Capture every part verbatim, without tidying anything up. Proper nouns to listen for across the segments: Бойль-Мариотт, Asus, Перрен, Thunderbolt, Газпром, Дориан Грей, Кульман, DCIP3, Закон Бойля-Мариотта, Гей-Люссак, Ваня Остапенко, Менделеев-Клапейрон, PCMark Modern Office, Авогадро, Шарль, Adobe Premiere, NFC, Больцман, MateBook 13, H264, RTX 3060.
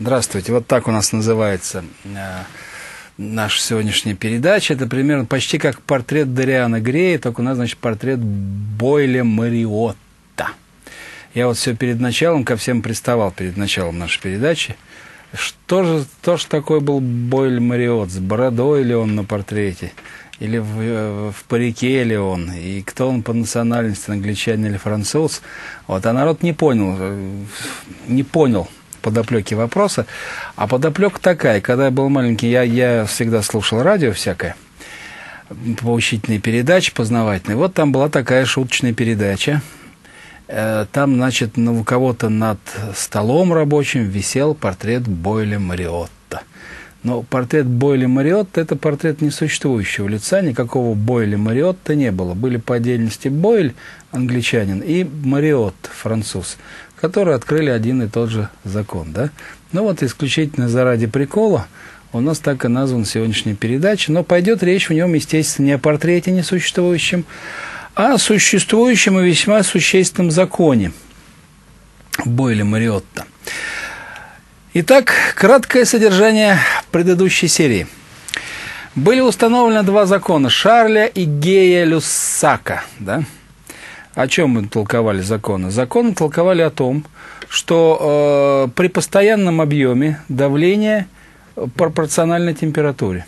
Здравствуйте. Вот так у нас называется э, наша сегодняшняя передача. Это примерно почти как портрет Дориана Грея, только у нас, значит, портрет Бойля-Мариотта. Я вот все перед началом ко всем приставал, перед началом нашей передачи. Что же, то же такой был Бойля-Мариотт? С бородой ли он на портрете? Или в, в парике ли он? И кто он по национальности, англичанин или француз? Вот, а народ не понял, не понял подоплеки вопроса. А подоплека такая. Когда я был маленький, я, я всегда слушал радио всякое, поучительные передачи, познавательные. Вот там была такая шуточная передача. Там, значит, у кого-то над столом рабочим висел портрет Бойля-Мариотта. Но портрет Бойля-Мариотта – это портрет несуществующего лица, никакого Бойля-Мариотта не было. Были по отдельности Бойль, англичанин, и Мариот, француз, которые открыли один и тот же закон. Да? Ну вот исключительно заради прикола у нас так и названа сегодняшняя передача, но пойдет речь в нем, естественно, не о портрете несуществующем, а о существующем и весьма существенном законе Бойля-Мариотта. Итак, краткое содержание предыдущей серии. Были установлены два закона Шарля и Гея-Люссака. Да? О чем мы толковали законы? Законы толковали о том, что э, при постоянном объеме давление пропорционально температуре.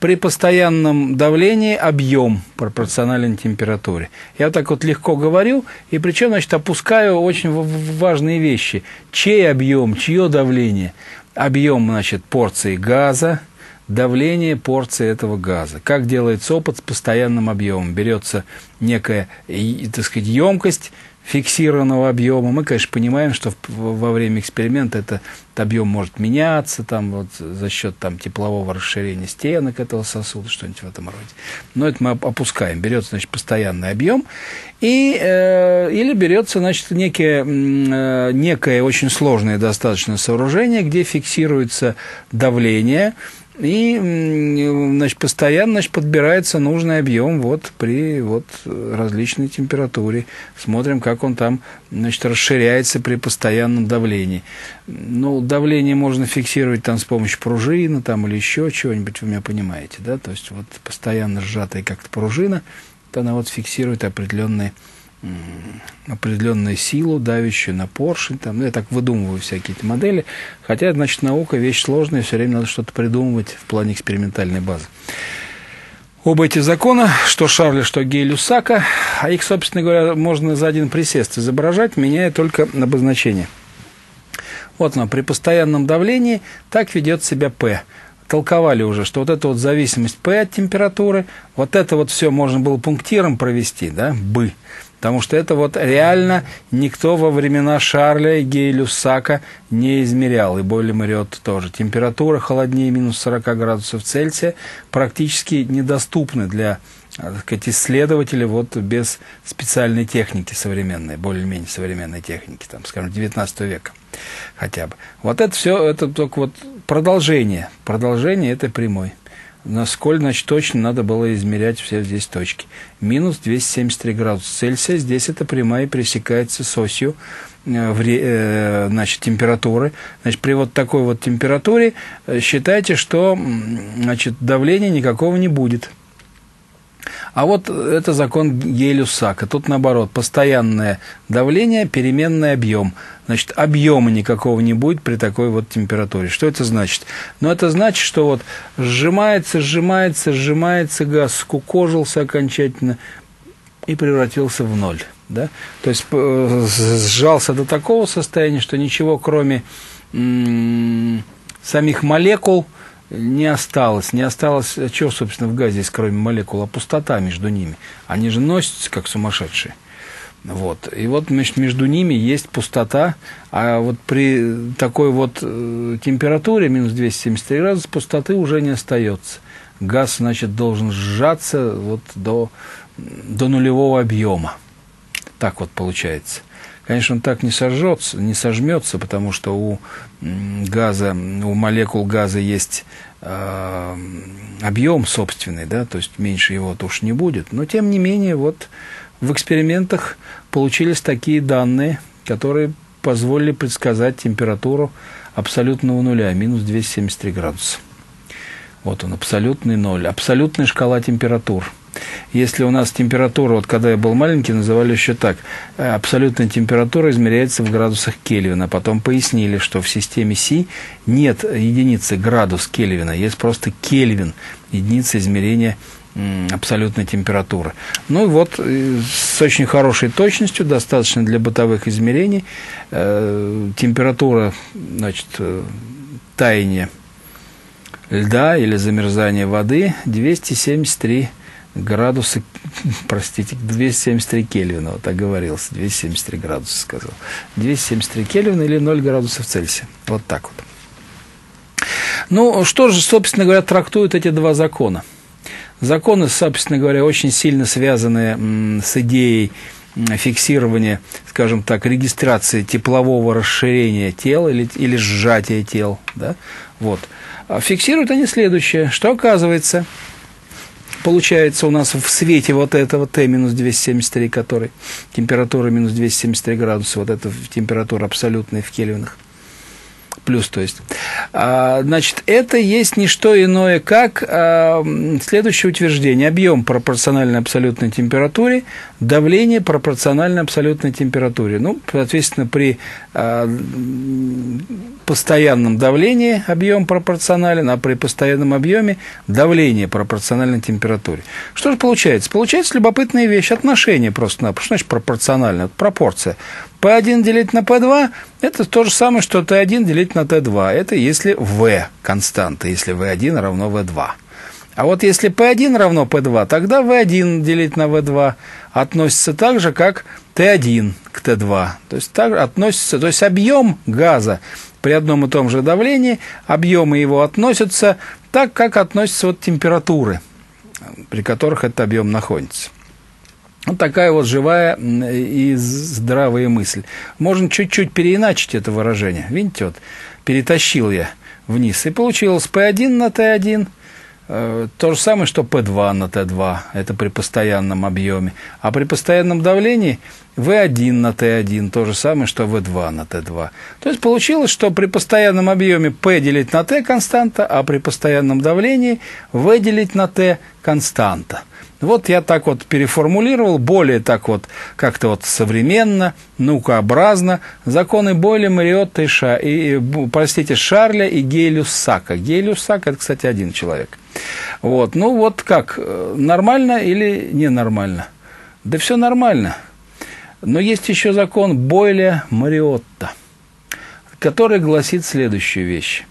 При постоянном давлении объем пропорционален температуре. Я вот так вот легко говорю, и причем, значит, опускаю очень важные вещи. Чей объем, чье давление? Объем, значит, порции газа, давление порции этого газа. Как делается опыт с постоянным объемом? Берется некая, так сказать, емкость фиксированного объема. Мы, конечно, понимаем, что во время эксперимента этот объем может меняться там, вот, за счет там, теплового расширения стенок этого сосуда, что-нибудь в этом роде. Но это мы опускаем. Берется, значит, постоянный объем. И, э, или берется, значит, некое, э, некое очень сложное достаточно сооружение, где фиксируется давление. И, значит, постоянно, значит, подбирается нужный объем вот при вот различной температуре. Смотрим, как он там, значит, расширяется при постоянном давлении. Ну, давление можно фиксировать там с помощью пружины там, или еще чего-нибудь, вы меня понимаете, да? То есть, вот постоянно сжатая как-то пружина, то она вот фиксирует определенные, определенную силу, давящую на поршень. Там, ну, я так выдумываю всякие эти модели. Хотя, значит, наука вещь сложная, все время надо что-то придумывать в плане экспериментальной базы. Оба эти закона, что Шарля, что Гей-Люссака, а их, собственно говоря, можно за один присест изображать, меняя только обозначение. Вот нам при постоянном давлении так ведет себя P. Толковали уже, что вот эта вот зависимость P от температуры, вот это вот все можно было пунктиром провести, да, бы. Потому что это вот реально никто во времена Шарля и Гей-Люссака не измерял. И Бойля-Мариотта тоже. Температура холоднее минус сорока градусов Цельсия практически недоступна для, так сказать, исследователей вот без специальной техники современной, более-менее современной техники, там, скажем, девятнадцатого века хотя бы. Вот это все, это только вот продолжение. Продолжение этой прямой. Насколько, значит, точно надо было измерять все здесь точки. Минус двести семьдесят три градуса Цельсия. Здесь эта прямая пересекается с осью э, в, э, значит, температуры. Значит, при вот такой вот температуре считайте, что, значит, давления никакого не будет. А вот это закон Гей-Люссака. Тут наоборот, постоянное давление, переменный объем. Значит, объема никакого не будет при такой вот температуре. Что это значит? Ну, это значит, что вот сжимается, сжимается, сжимается газ, скукожился окончательно и превратился в ноль. Да? То есть сжался до такого состояния, что ничего, кроме м-м, самих молекул, не осталось. Не осталось, чего, собственно, в газе есть, кроме молекул, а пустота между ними. Они же носятся, как сумасшедшие. Вот. И вот, значит, между ними есть пустота, а вот при такой вот температуре, минус двести семьдесят три градуса, пустоты уже не остается. Газ, значит, должен сжаться вот до, до нулевого объема. Так вот получается. Конечно, он так не сожжется, не сожмется, потому что у газа, у молекул газа есть э, объем собственный, да, то есть меньше его уж не будет. Но тем не менее, вот в экспериментах получились такие данные, которые позволили предсказать температуру абсолютного нуля, минус двести семьдесят три градуса. Вот он, абсолютный ноль, абсолютная шкала температур. Если у нас температура, вот когда я был маленький, называли еще так, абсолютная температура измеряется в градусах Кельвина. Потом пояснили, что в системе Си нет единицы градус Кельвина, есть просто Кельвин, единица измерения абсолютной температуры. Ну и вот с очень хорошей точностью, достаточно для бытовых измерений, температура, значит, таяния льда или замерзания воды двести семьдесят три градуса, простите, двести семьдесят три Кельвина, вот оговорился, двести семьдесят три градуса сказал. двести семьдесят три Кельвина или ноль градусов Цельсия. Вот так вот. Ну, что же, собственно говоря, трактуют эти два закона? Законы, собственно говоря, очень сильно связаны с идеей фиксирования, скажем так, регистрации теплового расширения тел или, или сжатия тел. Да? Вот. Фиксируют они следующее, что оказывается... Получается у нас в свете вот этого Т минус двести семьдесят три, который температура минус двести семьдесят три градуса, вот это температура абсолютная в кельвинах, плюс, то есть. А, значит, это есть не что иное, как а, следующее утверждение. Объем пропорционально абсолютной температуре, давление пропорционально абсолютной температуре. Ну, соответственно, при а, постоянном давлении объем пропорционален, а при постоянном объеме давление пропорционально температуре. Что же получается? Получается любопытная вещь, отношение просто-напросто, значит, пропорционально, это пропорция. пэ один делить на пэ два – это то же самое, что тэ один делить на тэ два. Это если V константа, если вэ один равно вэ два. А вот если пэ один равно пэ два, тогда вэ один делить на вэ два относится так же, как тэ один к тэ два. То есть, так относится, то есть объем газа при одном и том же давлении, объемы его относятся так, как относятся вот температуры, при которых этот объем находится. Вот такая вот живая и здравая мысль. Можно чуть-чуть переиначить это выражение. Видите, вот перетащил я вниз. И получилось пэ один на тэ один. Э, то же самое, что пэ два на тэ два. Это при постоянном объеме. А при постоянном давлении вэ один на тэ один. То же самое, что вэ два на тэ два. То есть получилось, что при постоянном объеме P делить на T константа, а при постоянном давлении V делить на T константа. Вот я так вот переформулировал, более так вот, как-то вот современно, наукообразно, законы Бойля-Мариотта и, Ша, и, простите, Шарля и Гей-Люссака. Гей-Люссак – это, кстати, один человек. Вот, ну вот как, нормально или ненормально? Да все нормально. Но есть еще закон Бойля-Мариотта, который гласит следующую вещь,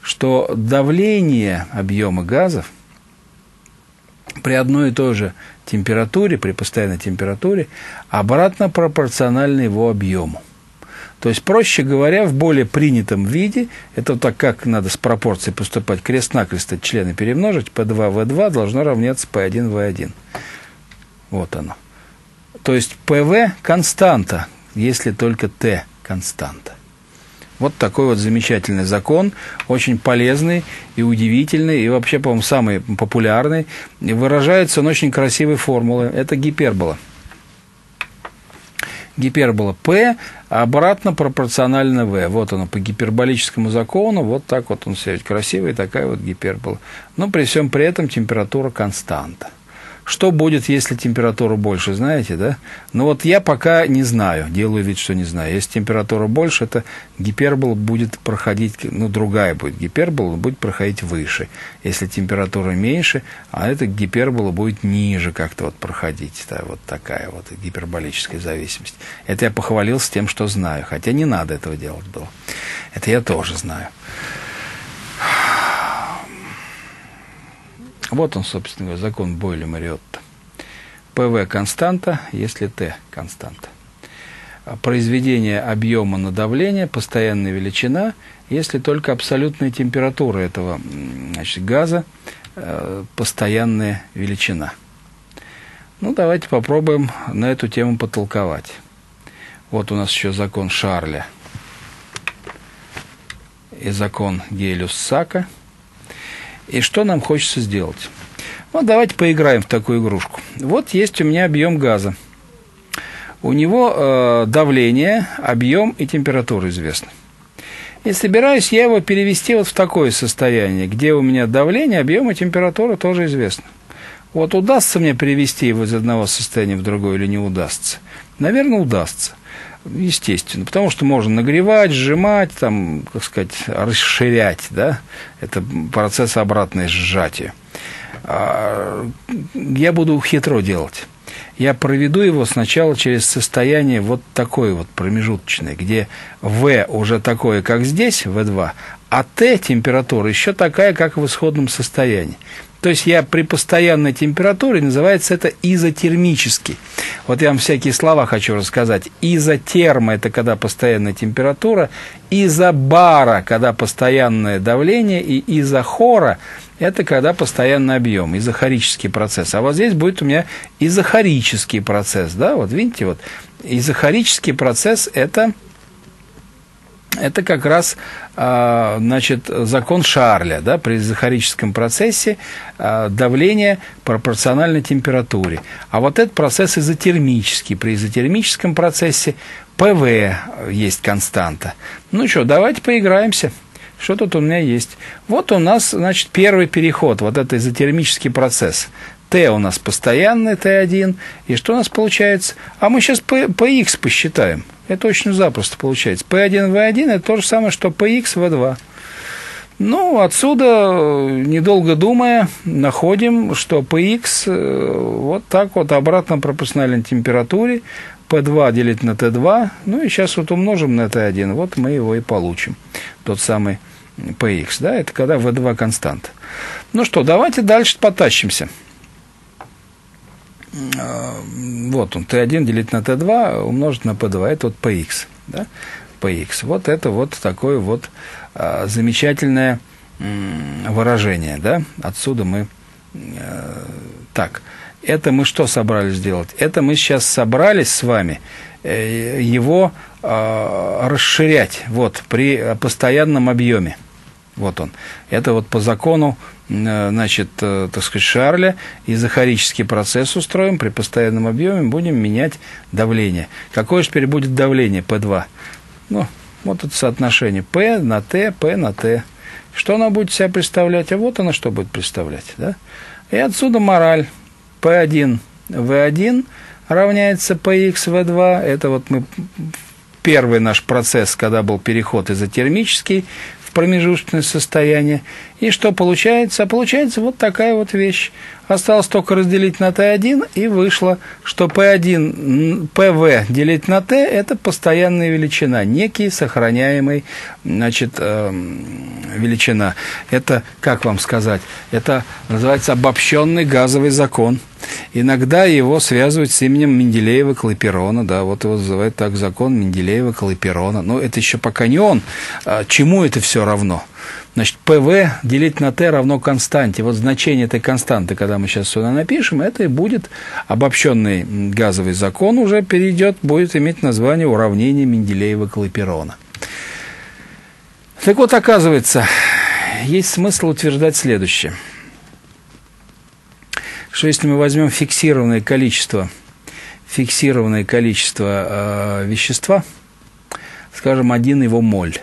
что давление объема газов при одной и той же температуре, при постоянной температуре, обратно пропорционально его объему. То есть, проще говоря, в более принятом виде, это так как надо с пропорцией поступать, крест-накрест эти члены перемножить, пэ два вэ два должно равняться пэ один вэ один. Вот оно. То есть, пэ вэ константа, если только Т константа. Вот такой вот замечательный закон, очень полезный и удивительный, и вообще, по-моему, самый популярный. И выражается он очень красивой формулой. Это гипербола. Гипербола P обратно пропорционально V. Вот оно по гиперболическому закону. Вот так вот он все красивый, такая вот гипербола. Но при всем при этом температура константа. Что будет, если температура больше, знаете, да? Ну вот я пока не знаю, делаю вид, что не знаю. Если температура больше, это гипербола будет проходить, ну другая будет гипербола, будет проходить выше. Если температура меньше, а эта гипербола будет ниже как-то вот проходить. Да, вот такая вот гиперболическая зависимость. Это я похвалился тем, что знаю, хотя не надо этого делать было. Это я тоже знаю. Вот он, собственно говоря, закон Бойля-Мариотта. пэ вэ константа, если Т константа. Произведение объема на давление, постоянная величина, если только абсолютная температура этого, значит, газа, э, постоянная величина. Ну, давайте попробуем на эту тему потолковать. Вот у нас еще закон Шарля и закон Гей-Люссака. И что нам хочется сделать? Вот давайте поиграем в такую игрушку. Вот есть у меня объем газа. У него э, давление, объем и температура известны. И собираюсь я его перевести вот в такое состояние, где у меня давление, объем и температура тоже известны. Вот удастся мне перевести его из одного состояния в другое или не удастся? Наверное, удастся. Естественно, потому что можно нагревать, сжимать, там, как сказать, расширять, да, это процесс обратное сжатие. Я буду хитро делать. Я проведу его сначала через состояние вот такое вот промежуточное, где В уже такое, как здесь, вэ два, а Т температура еще такая, как в исходном состоянии. То есть я при постоянной температуре, называется это изотермический. Вот я вам всякие слова хочу рассказать. Изотерма – это когда постоянная температура, изобара – когда постоянное давление, и изохора – это когда постоянный объем, изохорический процесс. А вот здесь будет у меня изохорический процесс. Да? Вот видите, вот изохорический процесс – это... Это как раз, значит, закон Шарля, да, при изохорическом процессе давление пропорционально температуре. А вот этот процесс изотермический. При изотермическом процессе пэ вэ есть константа. Ну что, давайте поиграемся. Что тут у меня есть? Вот у нас, значит, первый переход, вот это изотермический процесс. Т у нас постоянный, тэ один. И что у нас получается? А мы сейчас пэ икс посчитаем. Это очень запросто получается. пэ один вэ один – это то же самое, что пэ икс вэ два. Ну, отсюда, недолго думая, находим, что пэ икс вот так вот обратно пропорционально температуре. пэ два делить на тэ два. Ну, и сейчас вот умножим на тэ один. Вот мы его и получим. Тот самый пэ икс. Да? Это когда вэ два константа. Ну что, давайте дальше потащимся. Вот он, тэ один делить на тэ два умножить на пэ два, это вот px, да? px. Вот это вот такое вот а, замечательное м, выражение, да? Отсюда мы... А, так, это мы что собрались сделать? Это мы сейчас собрались с вами его а, расширять вот, при постоянном объеме. Вот он. Это вот по закону, значит, так сказать, Шарля, изохорический процесс устроим, при постоянном объеме будем менять давление. Какое же теперь будет давление пэ два? Ну, вот это соотношение P на T, P на T. Что она будет себя представлять? А вот она что будет представлять, да? И отсюда мораль. пэ один вэ один равняется пэ икс вэ два. Это вот мы... Первый наш процесс, когда был переход изотермический в промежуточное состояние. И что получается? А получается вот такая вот вещь. Осталось только разделить на тэ один, и вышло, что пэ один, пэ вэ делить на Т – это постоянная величина, некий сохраняемый, значит, величина. Это, как вам сказать, это называется обобщенный газовый закон. Иногда его связывают с именем Менделеева-Клапейрона, да, вот его называют так, закон Менделеева-Клапейрона. Но это еще пока не он. Чему это все равно? Значит, пэ вэ делить на Т равно константе. Вот значение этой константы, когда мы сейчас сюда напишем, это и будет обобщенный газовый закон, уже перейдет, будет иметь название уравнение Менделеева-Клапейрона. Так вот, оказывается, есть смысл утверждать следующее. Что если мы возьмем фиксированное количество, фиксированное количество э, вещества, скажем, один его моль.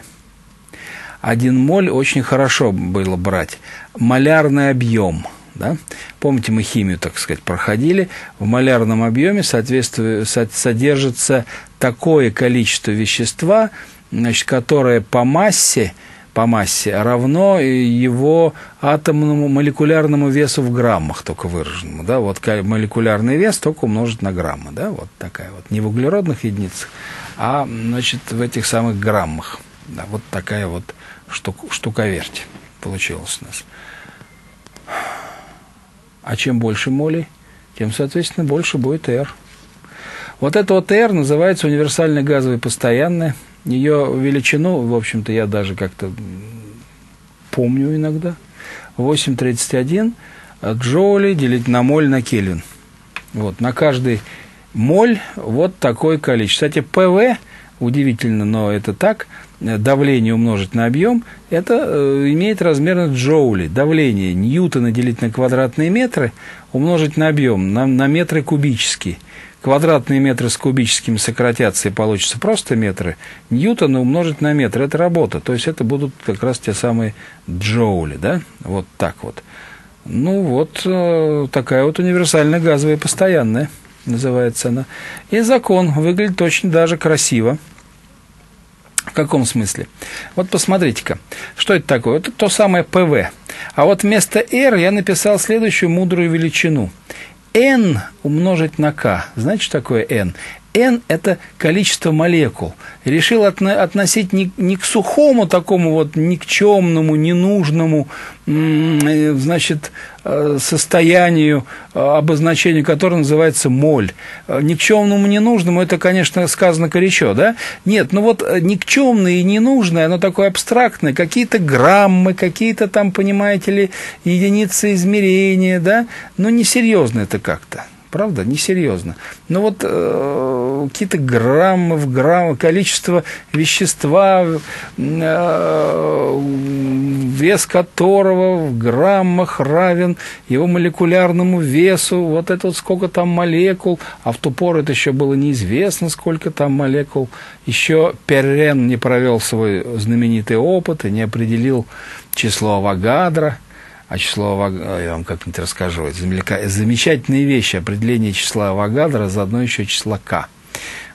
Один моль очень хорошо было брать. Молярный объем. Да? Помните, мы химию, так сказать, проходили. В молярном объеме соответственно, содержится такое количество вещества, значит, которое по массе, по массе равно его атомному молекулярному весу в граммах, только выраженному. Да? Вот молекулярный вес только умножить на граммы. Да? Вот такая вот. Не в углеродных единицах, а значит, в этих самых граммах. Да, вот такая вот штук, штуковерть получилась у нас. А чем больше молей, тем, соответственно, больше будет R. Вот это вот R называется универсальной газовой постоянной. Ее величину, в общем-то, я даже как-то помню иногда. восемь целых тридцать одна сотая джоули делить на моль на кельвин. Вот, на каждый моль вот такое количество. Кстати, пэ вэ, удивительно, но это так, давление умножить на объем, это э, имеет размер джоули. Давление ньютона делить на квадратные метры, умножить на объем, на, на метры кубические. квадратные метры с кубическими сократятся и получатся просто метры, Ньютона умножить на метр – это работа. То есть это будут как раз те самые джоули, да? Вот так вот. Ну вот такая вот универсальная газовая постоянная называется она. И закон выглядит очень даже красиво. В каком смысле? Вот посмотрите-ка, что это такое? Это то самое ПВ. А вот вместо R я написал следующую мудрую величину. N умножить на K. Знаете, что такое N? N – это количество молекул. Решил отно- относить не, не к сухому такому вот никчемному, ненужному, значит, состоянию, обозначению которого называется моль. Никчемному, ненужному – это, конечно, сказано горячо, да? Нет, ну вот никчемное и ненужное, оно такое абстрактное, какие-то граммы, какие-то там, понимаете ли, единицы измерения, да? Но несерьезно это как-то. Правда? Несерьезно. Но вот э, какие-то граммы в граммы, количество вещества, э, вес которого в граммах равен его молекулярному весу, вот это вот сколько там молекул, а в ту пору это еще было неизвестно, сколько там молекул. Еще Перрен не провел свой знаменитый опыт и не определил число Авогадро. А число Авогадро, я вам как-нибудь расскажу, это замечательные вещи, определение числа Авогадро, заодно еще числа К.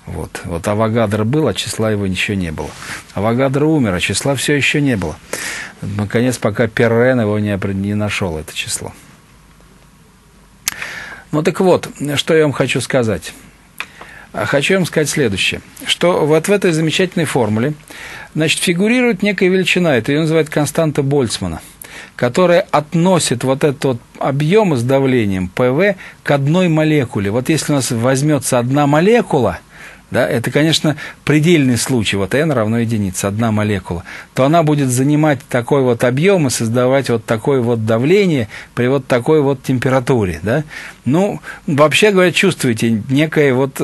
Вот, вот Авогадро был, а числа его еще не было. Авогадро умер, а числа все еще не было. Наконец, пока Перрен его не, не нашел, это число. Ну так вот, что я вам хочу сказать. Хочу вам сказать следующее, что вот в этой замечательной формуле, значит, фигурирует некая величина, это ее называют константа Больцмана, которая относит вот этот вот объем с давлением ПВ к одной молекуле. Вот если у нас возьмется одна молекула, да, это, конечно, предельный случай, вот n равно единице, одна молекула, то она будет занимать такой вот объем и создавать вот такое вот давление при вот такой вот температуре, да. Ну, вообще говоря, чувствуете некое вот...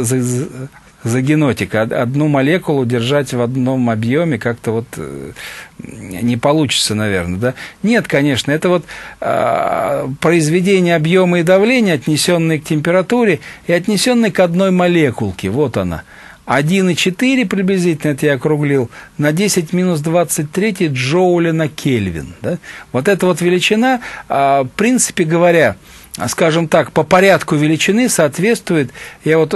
загенотика. Одну молекулу держать в одном объеме как-то вот не получится, наверное, да? Нет, конечно, это вот э, произведение объема и давления, отнесенные к температуре и отнесенные к одной молекулке. Вот она. один и четыре приблизительно, это я округлил, на десять минус двадцать три джоуля на Кельвин. Да? Вот эта вот величина, э, в принципе говоря, скажем так, по порядку величины соответствует, я вот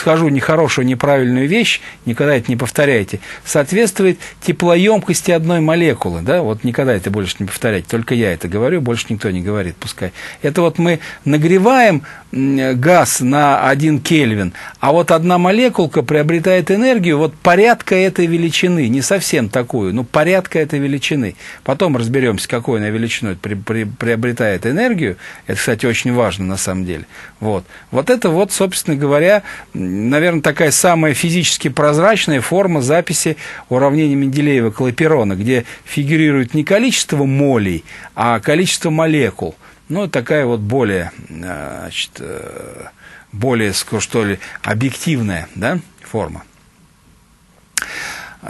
скажу нехорошую, неправильную вещь, никогда это не повторяйте, соответствует теплоемкости одной молекулы, да, вот никогда это больше не повторяйте, только я это говорю, больше никто не говорит, пускай. Это вот мы нагреваем газ на один Кельвин, а вот одна молекулка приобретает энергию вот порядка этой величины, не совсем такую, но порядка этой величины. Потом разберемся, какой она величиной при, при, приобретает энергию, это, кстати, очень очень важно, на самом деле. Вот. Вот это вот, собственно говоря, наверное, такая самая физически прозрачная форма записи уравнения Менделеева-Клапейрона, где фигурирует не количество молей, а количество молекул. Ну, такая вот более, значит, более, что ли, объективная, да, форма,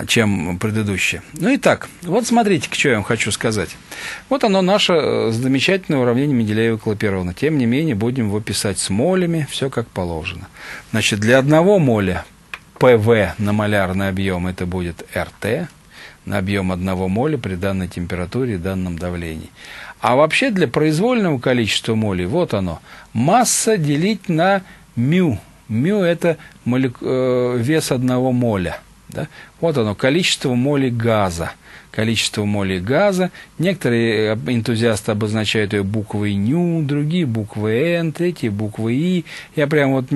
чем предыдущее. Ну и так, вот смотрите, что я вам хочу сказать. Вот оно, наше замечательное уравнение Менделеева-Клапейрона. Тем не менее, будем его писать с молями, все как положено. Значит, для одного моля ПВ на малярный объем это будет РТ, на объем одного моля при данной температуре и данном давлении. А вообще для произвольного количества молей, вот оно, масса делить на μ. μ это молек... э, вес одного моля. Да? Вот оно, количество молей газа. Количество молей газа. Некоторые энтузиасты обозначают ее буквой ню, другие буквой Н, третьи буквой И. Я прям вот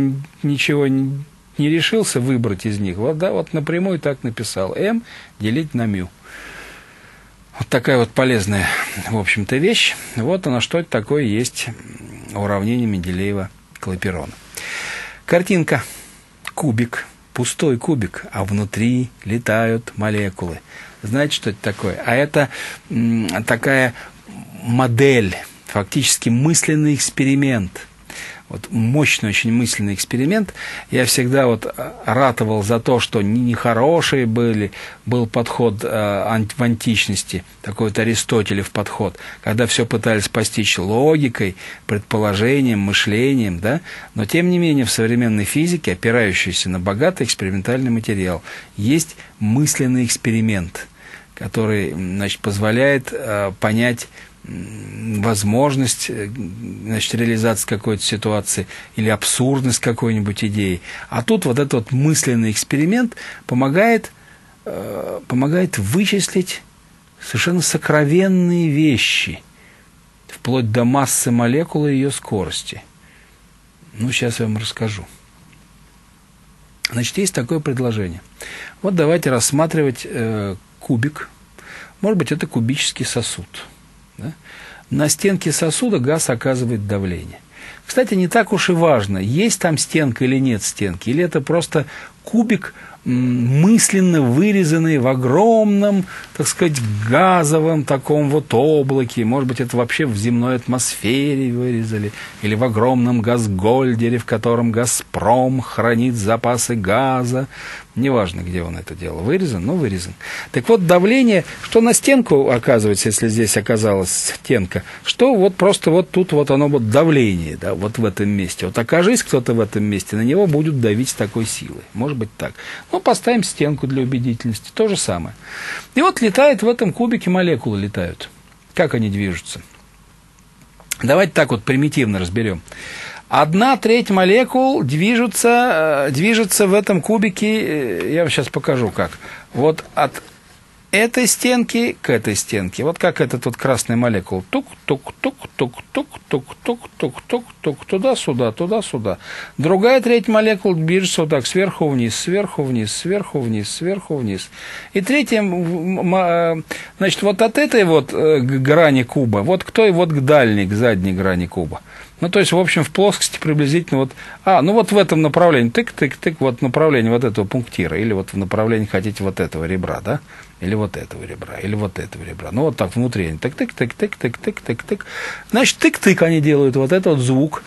ничего не, не решился выбрать из них. Вот, да, вот напрямую так написал. М делить на мю. Вот такая вот полезная, в общем-то, вещь. Вот оно, что это такое есть уравнение Менделеева-Клапейрона. Картинка. Кубик. Пустой кубик, а внутри летают молекулы. Знаете, что это такое? А это м, такая модель, фактически мысленный эксперимент. Вот мощный очень мысленный эксперимент. Я всегда вот ратовал за то, что нехорошие были, был подход э, в античности, такой вот Аристотелев подход, когда все пытались постичь логикой, предположением, мышлением, да? Но тем не менее в современной физике, опирающейся на богатый экспериментальный материал, есть мысленный эксперимент, который, значит, позволяет э, понять возможность, значит, реализации какой-то ситуации или абсурдность какой-нибудь идеи. А тут вот этот вот мысленный эксперимент помогает, э, помогает вычислить совершенно сокровенные вещи, вплоть до массы молекулы и ее скорости. Ну, сейчас я вам расскажу. Значит, есть такое предложение. Вот давайте рассматривать э, кубик. Может быть, это кубический сосуд. Да? На стенке сосуда газ оказывает давление. Кстати, не так уж и важно, есть там стенка или нет стенки, или это просто кубик, мысленно вырезанный в огромном, так сказать, газовом таком вот облаке. Может быть, это вообще в земной атмосфере вырезали, или в огромном газгольдере, в котором «Газпром» хранит запасы газа. Неважно, где он это делал. Вырезан, но вырезан. Так вот, давление, что на стенку оказывается, если здесь оказалась стенка, что вот просто вот тут вот оно вот давление, да, вот в этом месте. Вот окажись кто-то в этом месте, на него будут давить с такой силой. Может быть, так. Ну, поставим стенку для убедительности. То же самое. И вот летает в этом кубике, молекулы летают. Как они движутся? Давайте так вот примитивно разберем. Одна треть молекул движется, движется в этом кубике. Я вам сейчас покажу, как. Вот от этой стенки к этой стенке. Вот как этот вот красный молекул. Тук-тук-тук-тук-тук-тук-тук-тук-тук-тук. Туда-сюда, туда-сюда. Другая треть молекул движется вот так. Сверху вниз, сверху вниз, сверху вниз, сверху вниз. И третья, значит, вот от этой вот грани куба, вот к той вот к дальней, к задней грани куба. Ну, то есть, в общем, в плоскости приблизительно вот... А, ну, вот в этом направлении, тык-тык-тык, вот направление вот этого пунктира, или вот в направлении, хотите, вот этого ребра, да? Или вот этого ребра, или вот этого ребра. Ну, вот так внутри они тык-тык-тык-тык-тык-тык-тык-тык. Значит, тык-тык они делают, вот этот вот звук.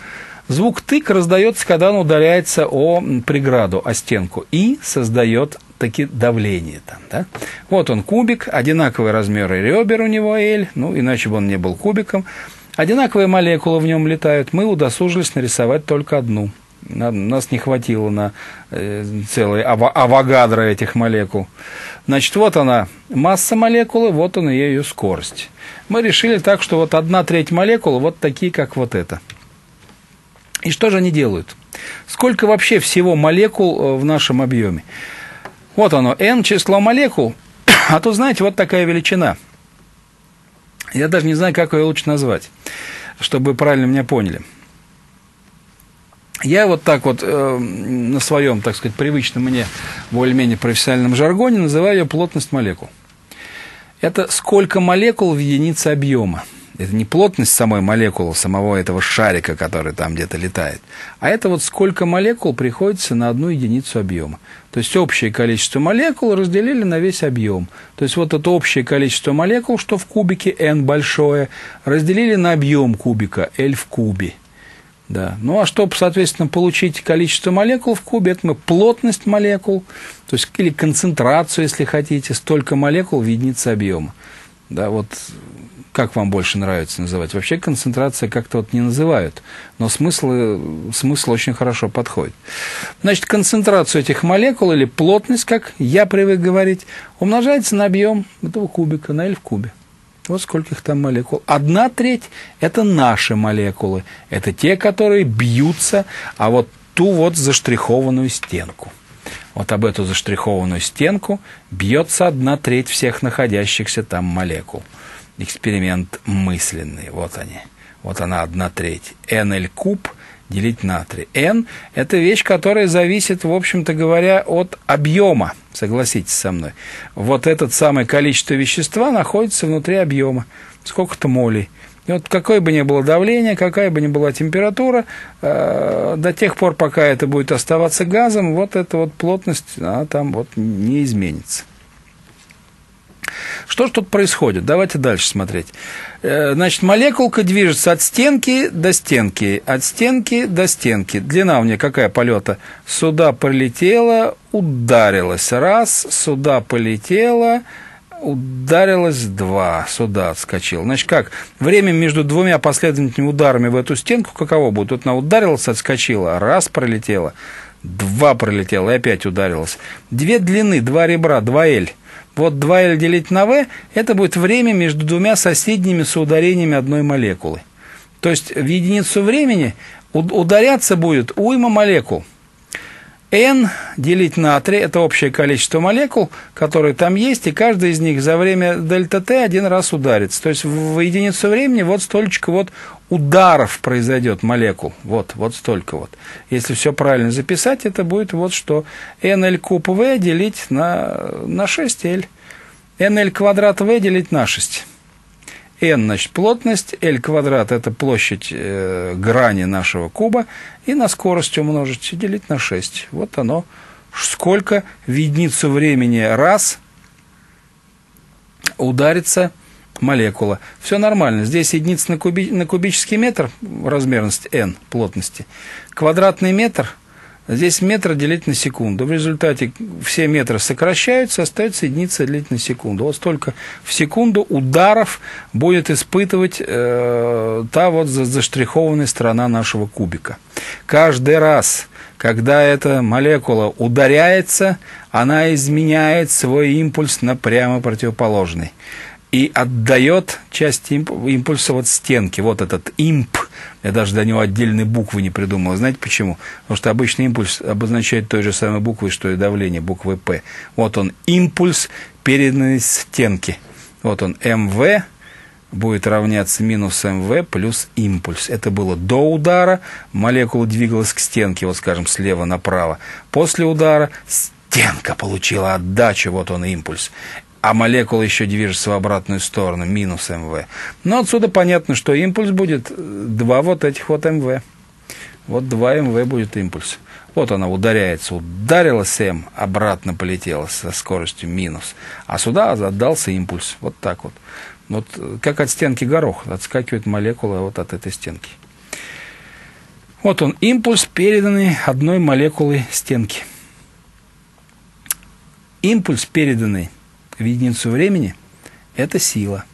Звук тык раздается, когда он ударяется о преграду, о стенку, и создает таки давление там, да? Вот он кубик, одинаковые размеры ребер у него, L, ну, иначе бы он не был кубиком. Одинаковые молекулы в нем летают. Мы удосужились нарисовать только одну. Нас не хватило на э, целые авогадро этих молекул. Значит, вот она масса молекулы, вот она ее, ее скорость. Мы решили так, что вот одна треть молекул вот такие, как вот это. И что же они делают? Сколько вообще всего молекул в нашем объеме? Вот оно, n число молекул. А то, знаете, вот такая величина. Я даже не знаю, как ее лучше назвать, чтобы вы правильно меня поняли. Я вот так вот э, на своем, так сказать, привычном мне, более-менее профессиональном жаргоне называю ее плотность молекул. Это сколько молекул в единице объема. Это не плотность самой молекулы, самого этого шарика, который там где-то летает, а это вот сколько молекул приходится на одну единицу объема. То есть общее количество молекул разделили на весь объем. То есть вот это общее количество молекул, что в кубике n большое, разделили на объем кубика L в кубе. Да. Ну, а чтобы, соответственно, получить количество молекул в кубе, это мы плотность молекул, то есть, или концентрацию, если хотите, столько молекул в единице объема. Да, вот... Как вам больше нравится называть? Вообще концентрация как-то вот не называют, но смысл, смысл очень хорошо подходит. Значит, концентрацию этих молекул или плотность, как я привык говорить, умножается на объем этого кубика, на L в кубе. Вот сколько их там молекул. Одна треть – это наши молекулы. Это те, которые бьются, а вот ту вот заштрихованную стенку. Вот об эту заштрихованную стенку бьется одна треть всех находящихся там молекул. Эксперимент мысленный. Вот они. Вот она, одна треть. эн эл куб делить на три. N – это вещь, которая зависит, в общем-то говоря, от объема. Согласитесь со мной. Вот это самое количество вещества находится внутри объема. Сколько-то молей. И вот какое бы ни было давление, какая бы ни была температура, э, до тех пор, пока это будет оставаться газом, вот эта вот плотность, она там вот не изменится. Что же тут происходит? Давайте дальше смотреть. Значит, молекулка движется от стенки до стенки, от стенки до стенки. Длина у нее какая полета? Сюда полетела, ударилась. Раз, сюда полетела, ударилась. Два, сюда отскочила. Значит, как? Время между двумя последовательными ударами в эту стенку каково будет? Тут она ударилась, отскочила, раз пролетела, два пролетела и опять ударилась. Две длины, два ребра, два L. Вот два L делить на V, это будет время между двумя соседними соударениями одной молекулы. То есть в единицу времени ударяться будет уйма молекул. N делить на три, это общее количество молекул, которые там есть, и каждая из них за время дельта Т один раз ударится. То есть в единицу времени вот столько вот ударов произойдет молекул. Вот, вот столько вот. Если все правильно записать, это будет вот что. эн эл куб В делить на, на шесть L. эн эл квадрат В делить на шесть. N, значит, плотность, L квадрат – это площадь э, грани нашего куба, и на скорость умножить и делить на шесть. Вот оно. Сколько в единицу времени раз ударится молекула. Все нормально. Здесь единица на, куби, на кубический метр, размерность N, плотности, квадратный метр. Здесь метр делить на секунду. В результате все метры сокращаются, остается единица делить на секунду. Вот столько в секунду ударов будет испытывать э, та вот заштрихованная сторона нашего кубика. Каждый раз, когда эта молекула ударяется, она изменяет свой импульс на прямо противоположный. И отдает часть импульса от стенки. Вот этот имп. Я даже до него отдельной буквы не придумал. Знаете почему? Потому что обычный импульс обозначает той же самой буквой, что и давление, буквы П. Вот он, импульс, переданный из стенки. Вот он, МВ будет равняться минус МВ плюс импульс. Это было до удара. Молекула двигалась к стенке, вот скажем, слева направо. После удара стенка получила отдачу. Вот он, импульс. А молекула еще движется в обратную сторону, минус МВ. Но отсюда понятно, что импульс будет два вот этих вот МВ. Вот два МВ будет импульс. Вот она ударяется, ударилась М, обратно полетела со скоростью минус. А сюда отдался импульс, вот так вот. Вот как от стенки горох, отскакивает молекула вот от этой стенки. Вот он, импульс, переданный одной молекулой стенки. Импульс, переданный в единицу времени, это сила.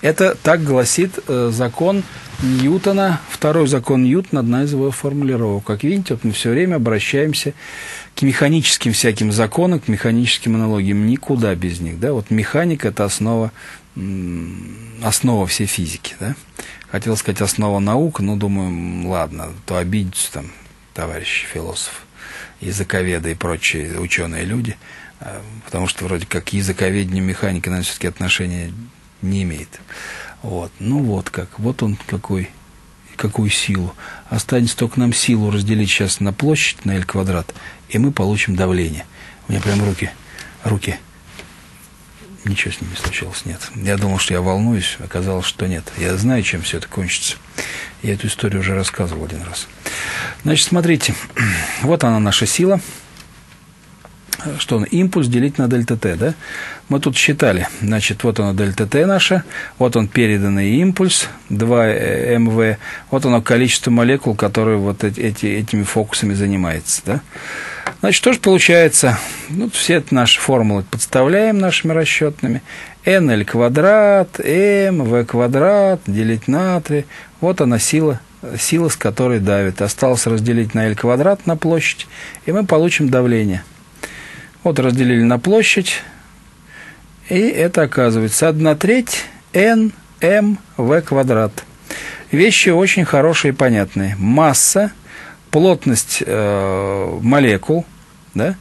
Это так гласит э, закон Ньютона, второй закон Ньютона, одна из его формулировок. Как видите, вот мы все время обращаемся к механическим всяким законам, к механическим аналогиям, никуда без них. Да? Вот механика – это основа, основа всей физики. Да? Хотел сказать основа наук, но думаю, ладно, то обидятся там товарищи философы, языковеды и прочие ученые люди. Потому что вроде как языковедение, механика, наверное, все-таки отношения не имеет. Вот. Ну вот как. Вот он какой, какую силу. Останется только нам силу разделить сейчас на площадь, на L квадрат, и мы получим давление. У меня прям руки, руки. Ничего с ними случилось, нет. Я думал, что я волнуюсь, оказалось, что нет. Я знаю, чем все это кончится. Я эту историю уже рассказывал один раз. Значит, смотрите. Вот она, наша сила. Что он? Импульс делить на дельта Т, да? Мы тут считали. Значит, вот оно дельта Т наша, вот он переданный импульс, два эм вэ, вот оно количество молекул, которые вот эти, этими фокусами занимается, да? Значит, что же получается? Ну, все это наши формулы подставляем нашими расчетными. эн эл квадрат, эм вэ квадрат, делить на три. Вот она сила. Сила, с которой давит. Осталось разделить на L квадрат, на площадь, и мы получим давление. Вот разделили на площадь, и это оказывается одна треть n m v квадрат. Вещи очень хорошие и понятные. Масса, плотность э, молекул, да?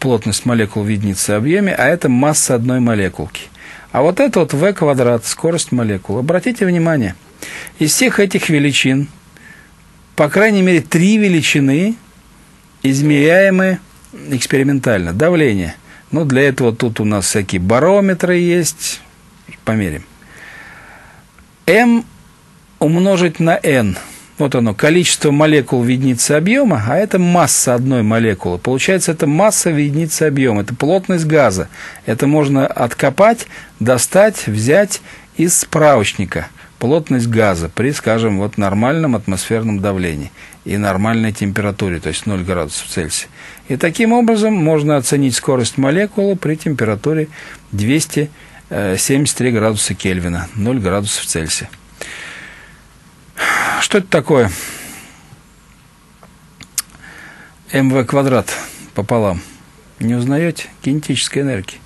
Плотность молекул в единице объеме, а это масса одной молекулки. А вот это вот v квадрат, скорость молекул. Обратите внимание, из всех этих величин, по крайней мере, три величины измеряемые экспериментально. Давление. Ну, для этого тут у нас всякие барометры есть. Померим. М умножить на N. Вот оно, количество молекул в единице объема, а это масса одной молекулы. Получается, это масса в единице объема, это плотность газа. Это можно откопать, достать, взять из справочника. Плотность газа при, скажем, вот нормальном атмосферном давлении и нормальной температуре, то есть ноль градусов Цельсия. И таким образом можно оценить скорость молекулы при температуре двести семьдесят три градуса Кельвина, ноль градусов Цельсия. Что это такое? МВ квадрат пополам. Не узнаете? Кинетическая энергия.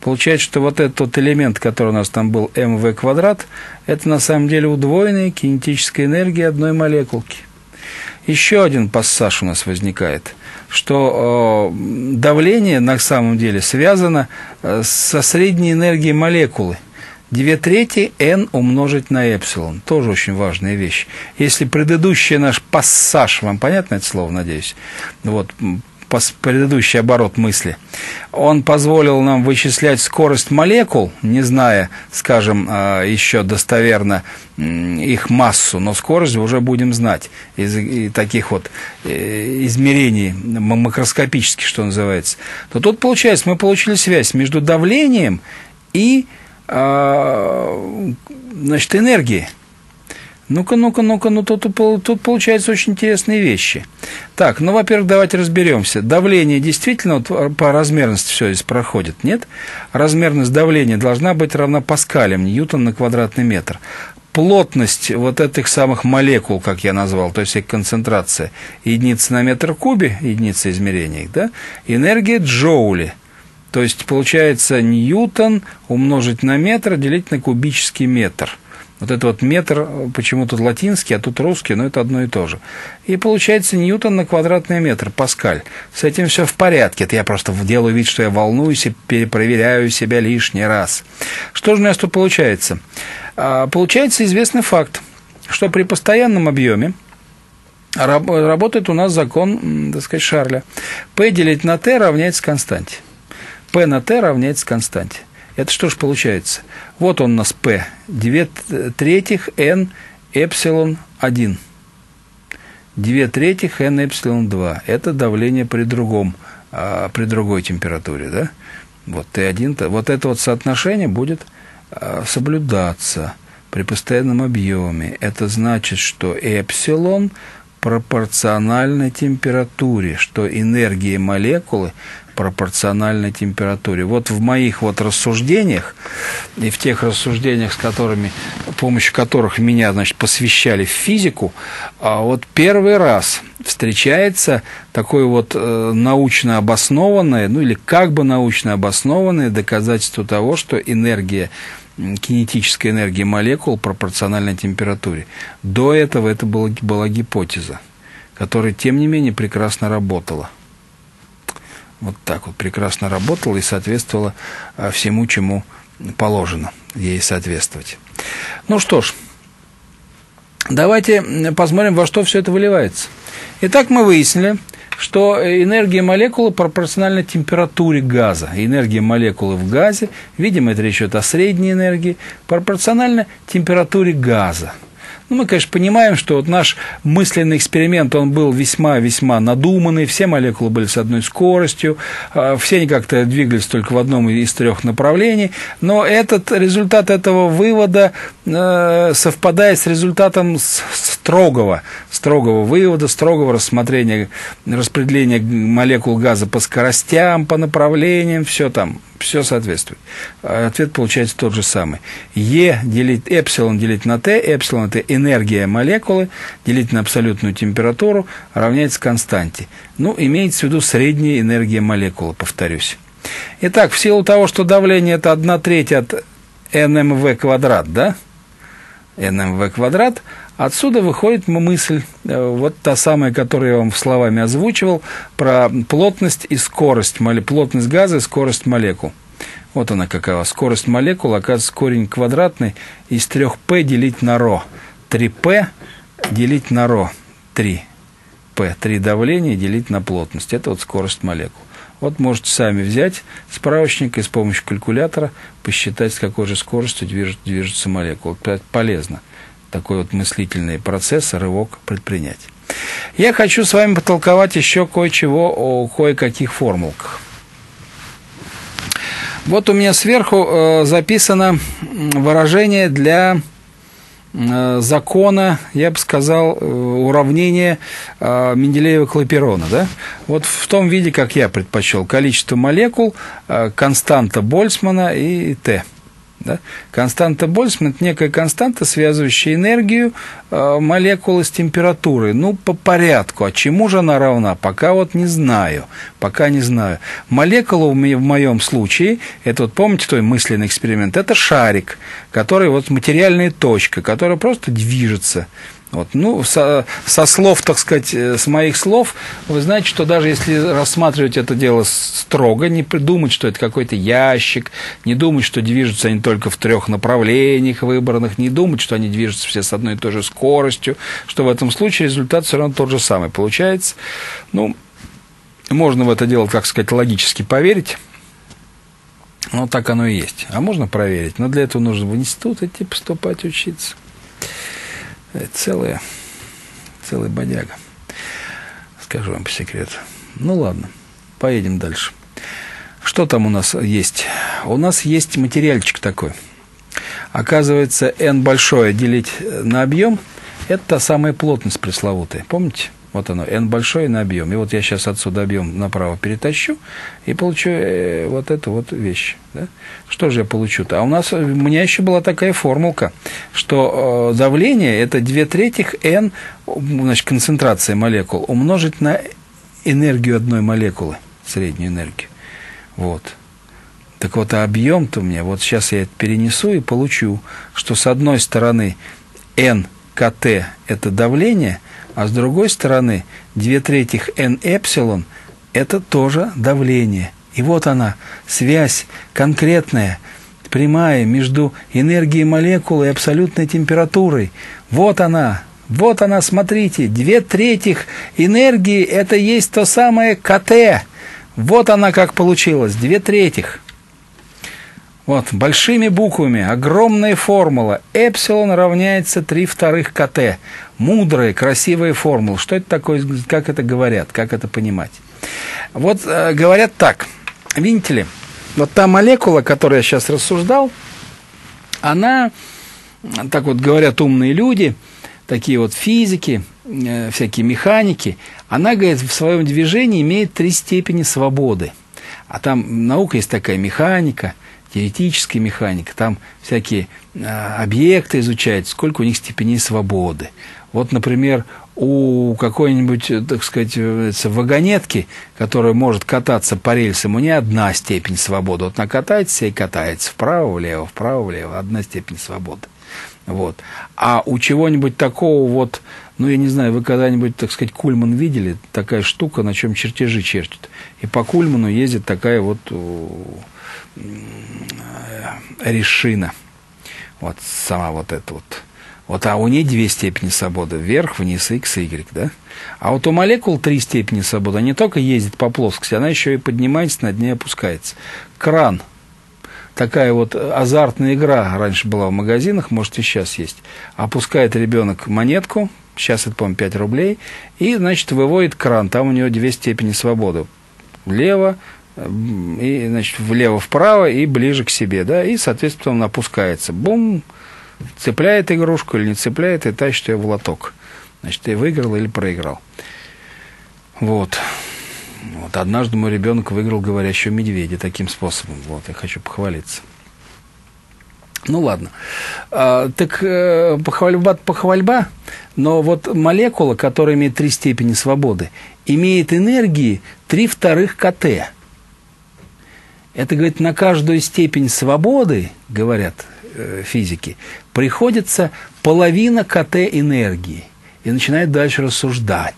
Получается, что вот этот вот элемент, который у нас там был, МВ квадрат, это на самом деле удвоенная кинетическая энергия одной молекулки. Еще один пассаж у нас возникает, что э, давление на самом деле связано э, со средней энергией молекулы. две трети n умножить на эпсилон. Тоже очень важная вещь. Если предыдущий наш пассаж, вам понятно это слово, надеюсь, вот предыдущий оборот мысли, он позволил нам вычислять скорость молекул, не зная, скажем, еще достоверно их массу, но скорость уже будем знать из таких вот измерений макроскопических, что называется. То тут получается, мы получили связь между давлением и значит, энергии. Ну-ка, ну-ка, ну-ка, ну тут, тут получаются очень интересные вещи. Так, ну, во-первых, давайте разберемся. Давление действительно вот, по размерности все здесь проходит, нет? Размерность давления должна быть равна паскалям, ньютон на квадратный метр. Плотность вот этих самых молекул, как я назвал, то есть их концентрация, единица на метр в кубе, единица измерения их, да? Энергия джоули. То есть, получается, ньютон умножить на метр, делить на кубический метр. Вот это вот метр, почему тут латинский, а тут русский, но это одно и то же. И получается ньютон на квадратный метр, паскаль. С этим все в порядке. Это я просто делаю вид, что я волнуюсь и перепроверяю себя лишний раз. Что же у нас тут получается? Получается известный факт, что при постоянном объеме работает у нас закон, так сказать, Шарля. P делить на T равняется константе. P на T равняется константе. Это что же получается? Вот он у нас P. две третьих N эпсилон один. две третьих N эпсилон два. Это давление при, другом, а, при другой температуре. Да? Вот Т1. Вот это вот соотношение будет а, соблюдаться при постоянном объеме. Это значит, что эпсилон пропорциональной температуре, что энергия молекулы пропорциональной температуре. Вот в моих вот рассуждениях и в тех рассуждениях, с которыми, помощью которых меня, значит, посвящали в физику, вот первый раз встречается такое вот научно обоснованное, ну или как бы научно обоснованное доказательство того, что энергия, кинетическая энергия молекул пропорциональной температуре. До этого это была, была гипотеза, которая, тем не менее, прекрасно работала. Вот так вот прекрасно работала и соответствовала всему, чему положено ей соответствовать. Ну что ж, давайте посмотрим, во что все это выливается. Итак, мы выяснили, что энергия молекулы пропорциональна температуре газа. Энергия молекулы в газе, видимо, это речь идет о средней энергии, пропорциональна температуре газа. Ну, мы, конечно, понимаем, что вот наш мысленный эксперимент, он был весьма-весьма надуманный, все молекулы были с одной скоростью, все они как-то двигались только в одном из трех направлений, но этот, результат этого вывода э, совпадает с результатом строгого, строгого вывода, строгого рассмотрения, распределения молекул газа по скоростям, по направлениям, все там. Все соответствует. Ответ получается тот же самый. Е делить, эпсилон делить на Т, эпсилон это энергия молекулы, делить на абсолютную температуру, равняется константе. Ну, имеется в виду средняя энергия молекулы, повторюсь. Итак, в силу того, что давление это одна треть от nmv квадрат, да? nmv квадрат, отсюда выходит мысль, вот та самая, которую я вам словами озвучивал, про плотность и скорость, плотность газа и скорость молекул. Вот она какова. Скорость молекул, оказывается, корень квадратный из трёх пэ делить на ρ. три пэ делить на ρ. три пэ. три давления делить на плотность. Это вот скорость молекул. Вот можете сами взять справочник и с помощью калькулятора посчитать, с какой же скоростью движутся молекулы. Полезно. такой вот мыслительный процесс, рывок предпринять. Я хочу с вами потолковать еще кое-чего о кое-каких формулках. Вот у меня сверху записано выражение для закона, я бы сказал, уравнения Менделеева-Клапейрона. Да? Вот в том виде, как я предпочел. Количество молекул, константа Больцмана и Т. Да? Константа Больцмана – это некая константа, связывающая энергию э, молекулы с температурой. Ну, по порядку. А чему же она равна? Пока вот не знаю. Пока не знаю. Молекула в, мо- в моем случае, это вот помните той мысленный эксперимент, это шарик, который вот материальная точка, которая просто движется. Вот. Ну, со, со слов, так сказать, с моих слов, вы знаете, что даже если рассматривать это дело строго, не думать, что это какой-то ящик, не думать, что движутся они только в трех направлениях выбранных, не думать, что они движутся все с одной и той же скоростью, что в этом случае результат все равно тот же самый получается. Ну, можно в это дело, как сказать, логически поверить. Но так оно и есть. А можно проверить, но для этого нужно в институт идти поступать, учиться. Целая, целая бодяга. Скажу вам по секрету. Ну, ладно, поедем дальше. Что там у нас есть? У нас есть материальчик такой. Оказывается, n большое делить на объем – это та самая плотность пресловутая. Помните? Вот оно, n большое на объем. И вот я сейчас отсюда объем направо перетащу и получу вот эту вот вещь. Да? Что же я получу-то? А у нас, у меня еще была такая формулка, что давление – это две третьих n, значит, концентрация молекул, умножить на энергию одной молекулы, среднюю энергию. Вот. Так вот, а объем-то у меня, вот сейчас я это перенесу и получу, что с одной стороны эн ка тэ – это давление, а с другой стороны, две третьих n эпсилон – это тоже давление. И вот она, связь конкретная, прямая между энергией молекулы и абсолютной температурой. Вот она, вот она, смотрите, две третьих энергии – это есть то самое КТ. Вот она как получилась, две третьих. Вот, большими буквами, огромная формула. Эпсилон равняется три вторых КТ. Мудрая, красивая формула. Что это такое, как это говорят, как это понимать? Вот э, говорят так. Видите ли, вот та молекула, которую я сейчас рассуждал, она, так вот говорят умные люди, такие вот физики, э, всякие механики, она, говорит, в своем движении имеет три степени свободы. А там наука есть такая, механика, теоретическая механика, там всякие э, объекты изучают, сколько у них степеней свободы. Вот, например, у какой-нибудь, так сказать, вагонетки, которая может кататься по рельсам, у нее одна степень свободы. Вот она катается и катается вправо-влево, вправо-влево, одна степень свободы. Вот. А у чего-нибудь такого вот, ну, я не знаю, вы когда-нибудь, так сказать, Кульман видели? Такая штука, на чем чертежи чертят. И по Кульману ездит такая вот решина. Вот сама вот эта вот. Вот, а у нее две степени свободы. Вверх, вниз, x, y, да? А вот у молекул три степени свободы. Она не только ездит по плоскости, она еще и поднимается, над ней опускается. Кран. Такая вот азартная игра раньше была в магазинах, может, и сейчас есть. Опускает ребенок монетку, сейчас это, по-моему, пять рублей, и, значит, выводит кран. Там у него две степени свободы. Влево, и, значит, влево-вправо и ближе к себе, да? И, соответственно, он опускается. Бум! Цепляет игрушку или не цепляет, и тащит ее в лоток. Значит, ты выиграл или проиграл. Вот. Вот. Однажды мой ребенок выиграл говорящего медведя таким способом. Вот, я хочу похвалиться. Ну, ладно. А, так э, похвальба, похвальба, но вот молекула, которая имеет три степени свободы, имеет энергии три вторых КТ. Это, говорит, на каждую степень свободы, говорят физики, приходится половина КТ энергии. И начинает дальше рассуждать.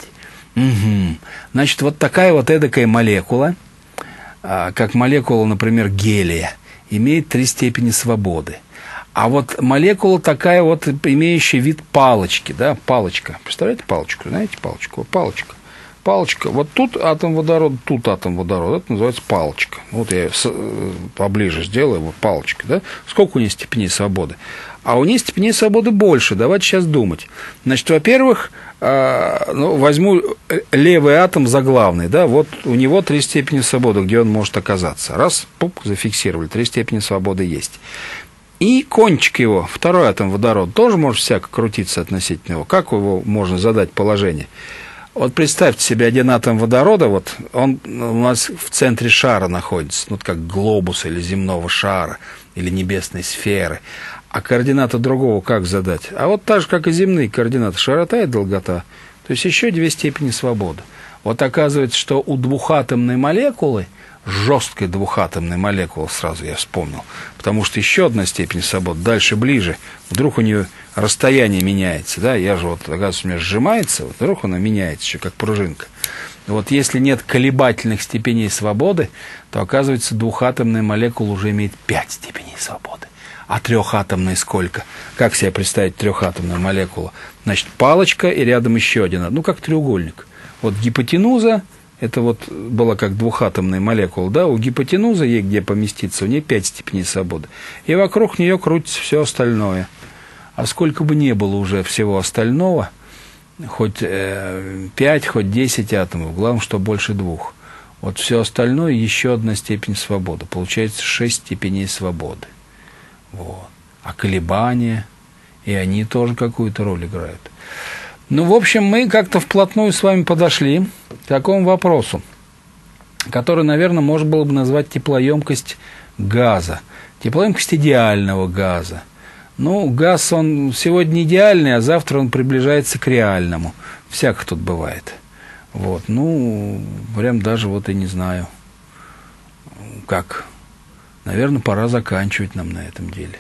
Угу. Значит, вот такая вот эдакая молекула, как молекула, например, гелия, имеет три степени свободы. А вот молекула такая вот, имеющая вид палочки, да, палочка. Представляете палочку? Знаете палочку? Палочка. Палочка. Вот тут атом водорода, тут атом водорода. Это называется палочка. Вот я ее поближе сделаю, вот палочка. Да? Сколько у нее степеней свободы? А у нее степеней свободы больше. Давайте сейчас думать. Значит, во-первых, ну, возьму левый атом за главный. Да? Вот у него три степени свободы, где он может оказаться. Раз, пуп, зафиксировали. Три степени свободы есть. И кончик его, второй атом водорода, тоже может всяко крутиться относительно его. Как его можно задать положение? Вот представьте себе один атом водорода, вот он у нас в центре шара находится, ну, как глобус или земного шара, или небесной сферы. А координаты другого как задать? А вот так же, как и земные координаты, широта и долгота, то есть еще две степени свободы. Вот оказывается, что у двухатомной молекулы, жесткой двухатомной молекулы, сразу я вспомнил, потому что еще одна степень свободы, дальше ближе, вдруг у нее расстояние меняется, да, я же вот, оказывается, у меня сжимается, вот вдруг она меняется еще, как пружинка. Вот если нет колебательных степеней свободы, то, оказывается, двухатомная молекула уже имеет пять степеней свободы. А трехатомная сколько? Как себе представить трехатомную молекулу? Значит, палочка и рядом еще один, ну, как треугольник. Вот гипотенуза, это вот была как двухатомная молекула, да, у гипотенузы ей где поместиться, у нее пять степеней свободы. И вокруг нее крутится все остальное. А сколько бы ни было уже всего остального, хоть э, пять, хоть десять атомов, главное, что больше двух. Вот все остальное еще одна степень свободы. Получается шесть степеней свободы. Вот. А колебания, и они тоже какую-то роль играют. Ну, в общем, мы как-то вплотную с вами подошли к такому вопросу, который, наверное, можно было бы назвать теплоемкость газа, теплоемкость идеального газа. Ну, газ, он сегодня идеальный, а завтра он приближается к реальному. Всяко тут бывает. Вот, ну, прям даже вот и не знаю, как. Наверное, пора заканчивать нам на этом деле.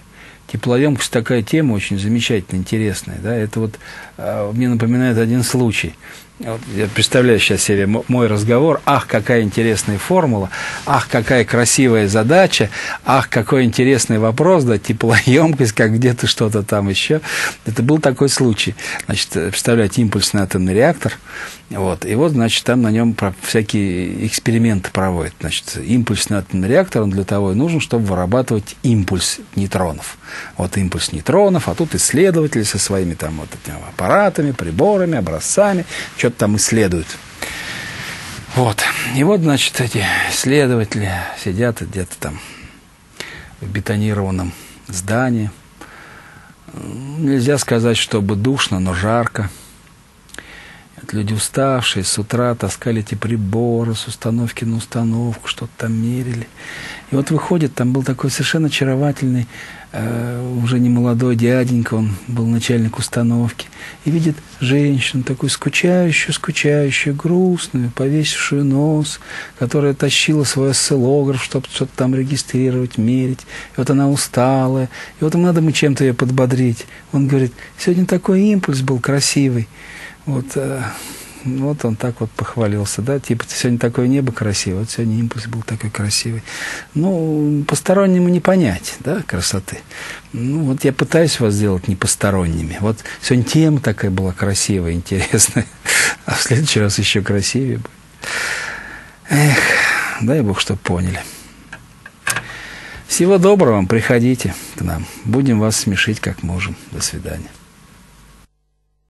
Теплоемкость такая тема очень замечательная, интересная. Да? Это вот э, мне напоминает один случай. Вот я представляю сейчас себе мой разговор. Ах, какая интересная формула. Ах, какая красивая задача. Ах, какой интересный вопрос. Да, теплоемкость, как где-то что-то там еще. Это был такой случай. Значит, представляете, импульсный атомный реактор. Вот, и вот, значит, там на нем всякие эксперименты проводят. Значит, импульсный атомный реактор, он для того и нужен, чтобы вырабатывать импульс нейтронов. Вот импульс нейтронов, а тут исследователи со своими там вот этими аппаратами, приборами, образцами, что-то там исследуют. Вот. И вот, значит, эти исследователи сидят где-то там в бетонированном здании. Нельзя сказать, чтобы душно, но жарко. Люди уставшие с утра таскали эти приборы с установки на установку, что-то там мерили. И вот выходит, там был такой совершенно очаровательный, э, уже не молодой дяденька, он был начальник установки, и видит женщину такую скучающую, скучающую, грустную, повесившую нос, которая тащила свой осциллограф, чтобы что-то там регистрировать, мерить. И вот она усталая, и вот надо мы чем-то ее подбодрить. Он говорит, сегодня такой импульс был красивый. Вот, вот он так вот похвалился, да, типа, сегодня такое небо красивое, вот сегодня импульс был такой красивый. Ну, постороннему не понять, да, красоты. Ну, вот я пытаюсь вас сделать не посторонними. Вот сегодня тема такая была красивая, интересная, а в следующий раз еще красивее будет. Эх, дай Бог, чтоб поняли. Всего доброго вам, приходите к нам. Будем вас смешить, как можем. До свидания.